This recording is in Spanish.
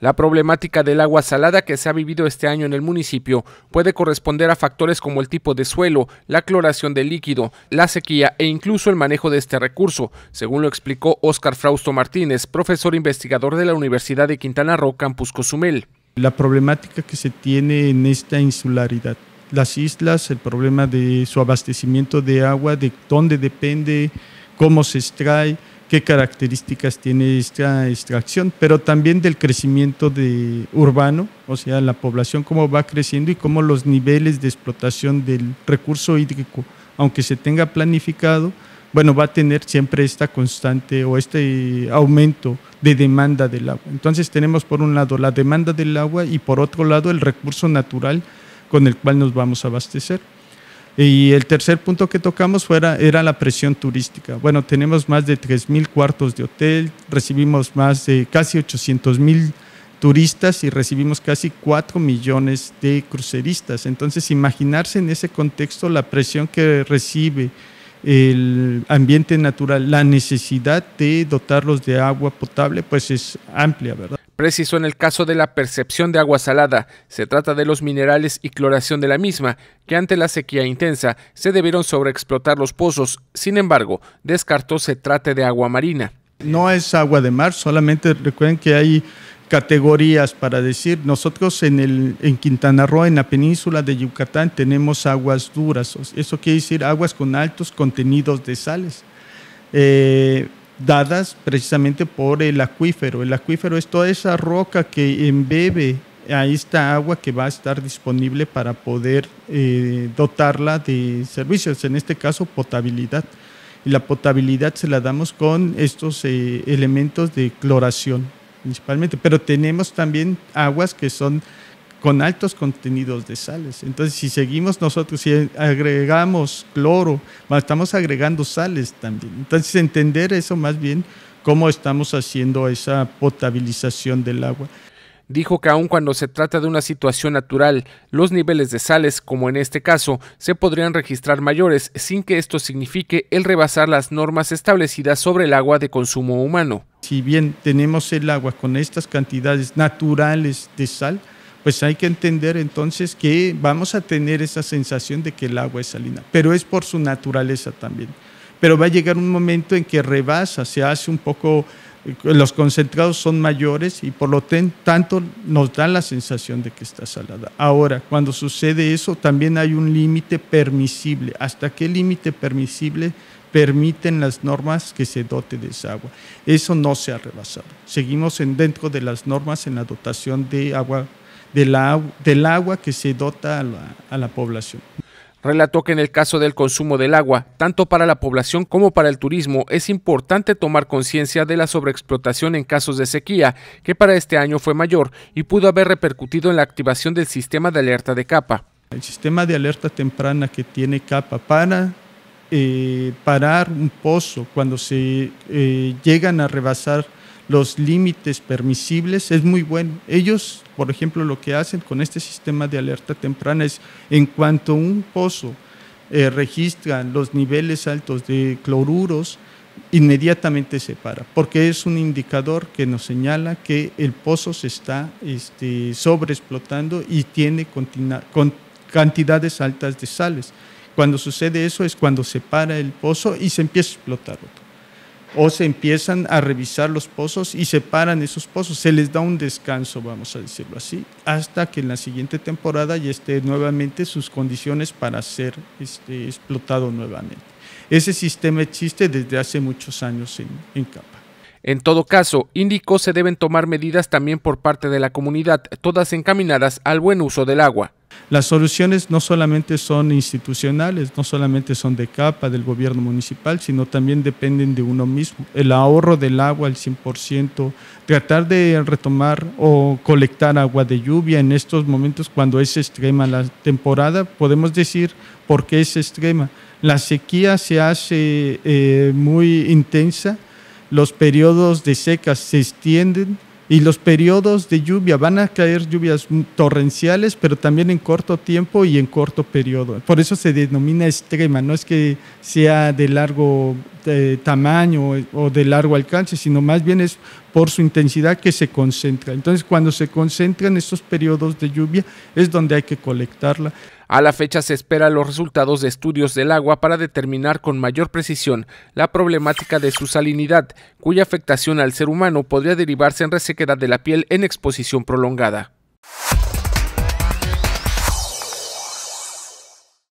La problemática del agua salada que se ha vivido este año en el municipio puede corresponder a factores como el tipo de suelo, la cloración del líquido, la sequía e incluso el manejo de este recurso, según lo explicó Óscar Frausto Martínez, profesor investigador de la Universidad de Quintana Roo, Campus Cozumel. La problemática que se tiene en esta insularidad, las islas, el problema de su abastecimiento de agua, de dónde depende, cómo se extrae, qué características tiene esta extracción, pero también del crecimiento urbano, o sea, la población, cómo va creciendo y cómo los niveles de explotación del recurso hídrico, aunque se tenga planificado, bueno, va a tener siempre esta constante o este aumento de demanda del agua. Entonces tenemos por un lado la demanda del agua y por otro lado el recurso natural con el cual nos vamos a abastecer. Y el tercer punto que tocamos era la presión turística. Bueno, tenemos más de 3.000 cuartos de hotel, recibimos más de casi 800.000 turistas y recibimos casi 4 millones de cruceristas. Entonces, imaginarse en ese contexto la presión que recibe el ambiente natural, la necesidad de dotarlos de agua potable, pues es amplia, ¿verdad? Precisó en el caso de la percepción de agua salada, se trata de los minerales y cloración de la misma, que ante la sequía intensa se debieron sobreexplotar los pozos. Sin embargo, descartó se trate de agua marina. No es agua de mar, solamente recuerden que hay categorías para decir, nosotros en Quintana Roo, en la península de Yucatán, tenemos aguas duras, eso quiere decir aguas con altos contenidos de sales, dadas precisamente por el acuífero. El acuífero es toda esa roca que embebe a esta agua que va a estar disponible para poder dotarla de servicios, en este caso potabilidad. Y la potabilidad se la damos con estos elementos de cloración principalmente, pero tenemos también aguas que son con altos contenidos de sales. Entonces, si seguimos nosotros, si agregamos cloro, estamos agregando sales también. Entonces, entender eso más bien, cómo estamos haciendo esa potabilización del agua. Dijo que aun cuando se trata de una situación natural, los niveles de sales, como en este caso, se podrían registrar mayores sin que esto signifique el rebasar las normas establecidas sobre el agua de consumo humano. Si bien tenemos el agua con estas cantidades naturales de sal, pues hay que entender entonces que vamos a tener esa sensación de que el agua es salina, pero es por su naturaleza también. Pero va a llegar un momento en que rebasa, se hace un poco, los concentrados son mayores y por lo tanto nos da la sensación de que está salada. Ahora, cuando sucede eso, también hay un límite permisible. ¿Hasta qué límite permisible permiten las normas que se dote de esa agua? Eso no se ha rebasado. Seguimos dentro de las normas en la dotación de agua del agua que se dota a la población. Relató que en el caso del consumo del agua, tanto para la población como para el turismo, es importante tomar conciencia de la sobreexplotación en casos de sequía, que para este año fue mayor y pudo haber repercutido en la activación del sistema de alerta de CAPA. El sistema de alerta temprana que tiene CAPA para parar un pozo cuando se llegan a rebasar los límites permisibles es muy bueno. Ellos, por ejemplo, lo que hacen con este sistema de alerta temprana es, en cuanto un pozo registra los niveles altos de cloruros, inmediatamente se para, porque es un indicador que nos señala que el pozo se está sobreexplotando y tiene cantidades altas de sales. Cuando sucede eso es cuando se para el pozo y se empieza a explotar otro. O se empiezan a revisar los pozos y se paran esos pozos, se les da un descanso, vamos a decirlo así, hasta que en la siguiente temporada ya esté nuevamente sus condiciones para ser explotado nuevamente. Ese sistema existe desde hace muchos años en CAPA. En todo caso, indicó, se deben tomar medidas también por parte de la comunidad, todas encaminadas al buen uso del agua. Las soluciones no solamente son institucionales, no solamente son de CAPA, del gobierno municipal, sino también dependen de uno mismo. El ahorro del agua al 100%, tratar de retomar o colectar agua de lluvia en estos momentos cuando es extrema la temporada. Podemos decir por qué es extrema. La sequía se hace muy intensa, los periodos de seca se extienden y los periodos de lluvia van a caer lluvias torrenciales, pero también en corto tiempo y en corto periodo. Por eso se denomina extrema, no es que sea de largo tamaño o de largo alcance, sino más bien es por su intensidad que se concentra. Entonces, cuando se concentran estos periodos de lluvia es donde hay que colectarla. A la fecha se esperan los resultados de estudios del agua para determinar con mayor precisión la problemática de su salinidad, cuya afectación al ser humano podría derivarse en resequedad de la piel en exposición prolongada.